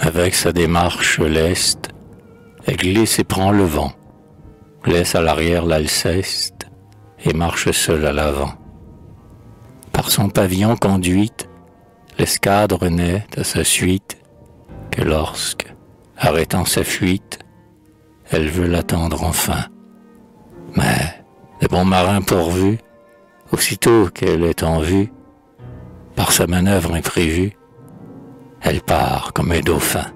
Avec sa démarche leste, elle glisse et prend le vent, laisse à l'arrière l'Alceste et marche seule à l'avant. Par son pavillon conduite, l'escadre renaît à sa suite, que lorsque, arrêtant sa fuite, elle veut l'attendre enfin. Mais, de bons marins pourvus, aussitôt qu'elle est en vue, par sa manœuvre imprévue, elle part comme un dauphin.